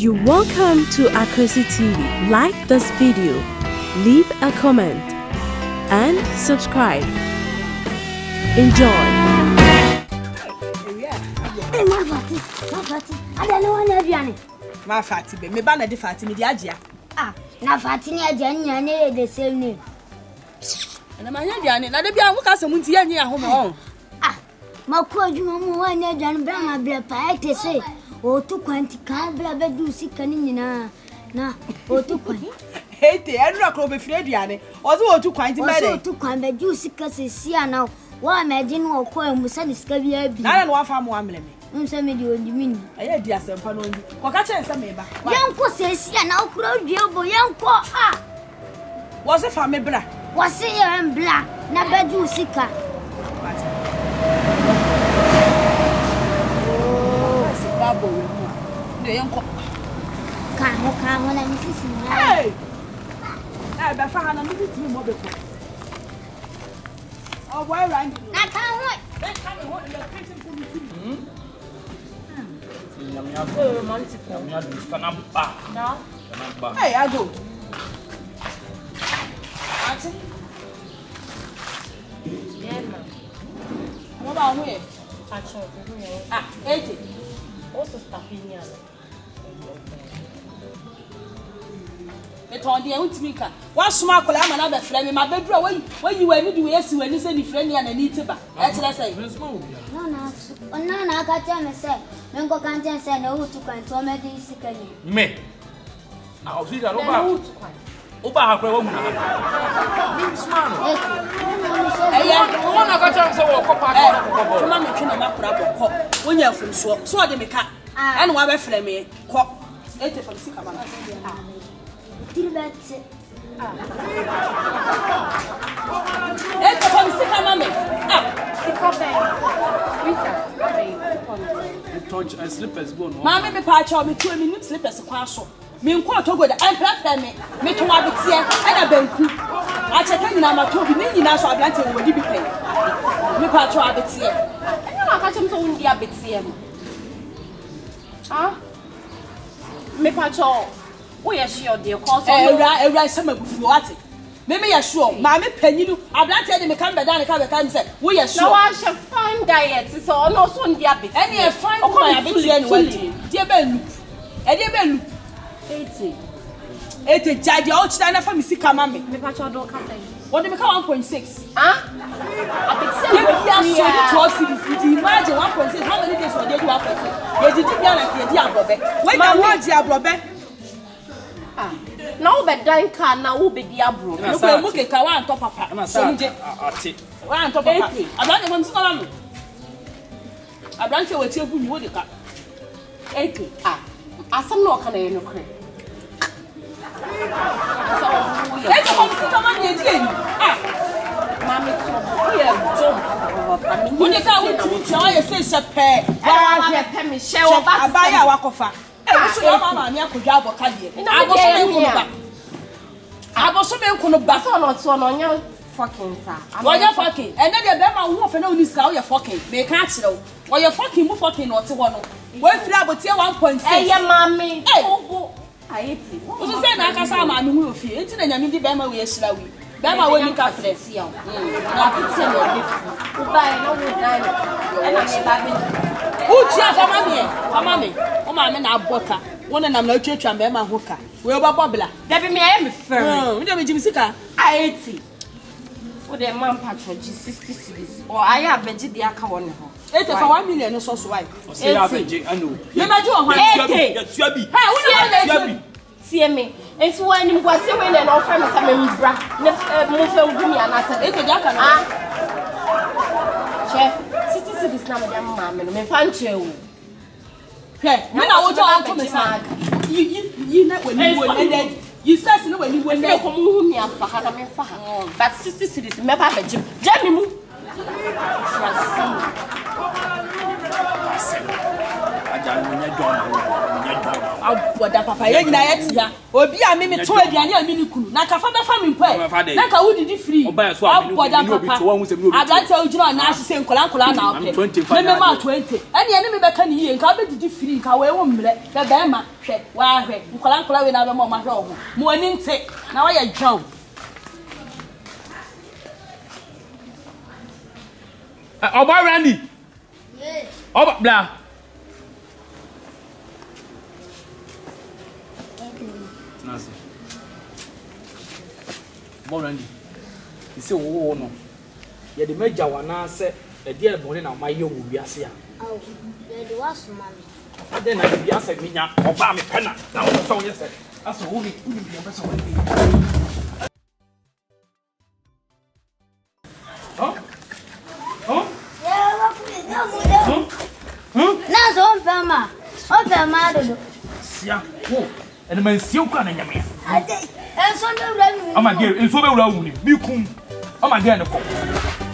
You're welcome to Akwasi TV. Like this video, leave a comment, and subscribe. Enjoy. Ah, na Fatini Adjani ne the same name. Na ma nya diane, na de bia wo ka se munti ya nya ho mo. Ah, ma ku adwuma mu wa nya diane bra ma bra pa ete se. O tu kwanti ka bra be du sika ni nyina. Na o tu kwan. Ete enra ko be firi diane. Ozo o tu kwanti ba de. O tu kwan be du sika se sia na wa ma ji no ko emu se ni sika bia bi. Na na wa fa mo amle me. Mseme di ondimini. Aye di asempa no ndi. Ko ka che nseme ba. Yanko se sia na okro dwe obo yanko ah. Was it for me bra? Was it your bra? Na bedu sika. Oh, se babo we mo. Ndi yanko. Ka ho na mi sisi na. Hey. Na be fa ha na mi timi mo be ko. Oh, why run? Na ka ho. Let come ho in the kitchen for me. Hey, I go. Auntie? Yeah, ma'am. What about here? Ah, Eddie. Also, stopping here. It's on the old speaker. Once more, I'm another friend in my bedroom. When you were with us, you were listening friendly and a little bit. That's what I say. No, I got your message. Mengo can't say no to quite so many sickly. Me, I'll see that over. Oba, I grow up. I got your so mamma came up a cop. When you're from so, so I make up. And why flame cop. Let it from sick about. That's it. Let's come sit down, mummy. Touch and slippers go on. Mammy, me patch on me 2 minute slippers. Me unko to go the emperor me to wa bitie and abanku. I check in na to bi me nyina so ablante we di bi pay. Me patch wa bitie. Eno na ka chem so won dia bitie no. Ah? Me patch oh yes, your dear cause. Right, some of what? Maybe you're sure. Mammy Penny, I'm not telling me come back down and come and say, we are sure. No, I shall find diet. It's all no soon, dear. And you're fine. Oh, I'm busy. Dear Ben, and dear Ben, 80. Jaddy, all stand for me, see, come on me. What do you become 1.6? Huh? Imagine 1.6. How many days were they 1.6? They did like the diablo. Wait, my word, now we don't care. Now we be diablo. We look at Kawa and top up. Kawa top up. Abrante, when you come along, Abrante will take you to the car. 80. Ah, asam no can I no can. Let's come sit down and enjoy. Ah, mommy, come here, jump. When you come with me, you say champagne. Champagne, me share. Abaya wakofa. I fucking fucking. And then you're fucking. They can't show. Why you fucking move fucking or 1.6. Yeah, mommy. I hate it. What you saying? I can't say my move. It's in the Bama way, Slawi. Bama way, you can't see. Buy no good diamond. Oh, dear, come on, I'm not boca. One and I'm not church and Bema Hooker. We're about Bobla. Debbie, me, I'm firm. Let me, Jim Sicker. I 80. With a man patronage 60 cities. Or I have Benji the Akawan. 8 for 1 million or so. Why? I know. You might do a hundred. Hey, see me. It's when you was swimming and all friends are in bra. Let's move me and I said, 8 60 cities now, Mamma, and find you. Okay, when I was out on the side, you know when you were ended, you start to know when you were there for whom you are for Hanaman Faham. But 60 cities, never have a Jim. Jamie Moo. I don't know. Oda papa ye nyina ye tia. Obi a me to aduane a me nikunu. Na ka fa be fa me mpae. Na ka wudi di free. Oba so a me nikunu. Adante o jina na asese nkola na ope. Me ma 20. Ani ene me be ka ni ye nka be di free nka we wo mre. Be be ma hwe. Wa hwe. Nkola we na be ma o ma hwe o. Mo ani nte. Na wa ye jaw. Oba Randy. Yes. Oba bla. More Randy. You say, oh no. You're the major one, I said, a dear boy, now my young will be a seer. Oh, there was money. Then I be answered me now, or by me penna. Now, that's all you said. That's all we couldn't be a vessel. Huh? Huh? Huh? Huh? Huh? Huh? Huh? And my silk and your man. I'm a dear, and so will I. Me come. I'm a dear.